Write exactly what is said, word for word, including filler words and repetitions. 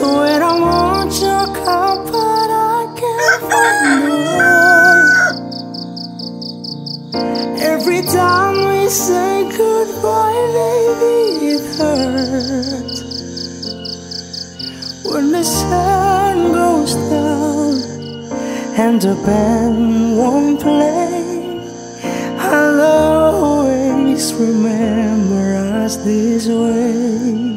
So when I want your cup, but I can't find the word. Every time we say goodbye, baby, it hurts. When the sun goes down and the band won't play, I'll always remember us this way.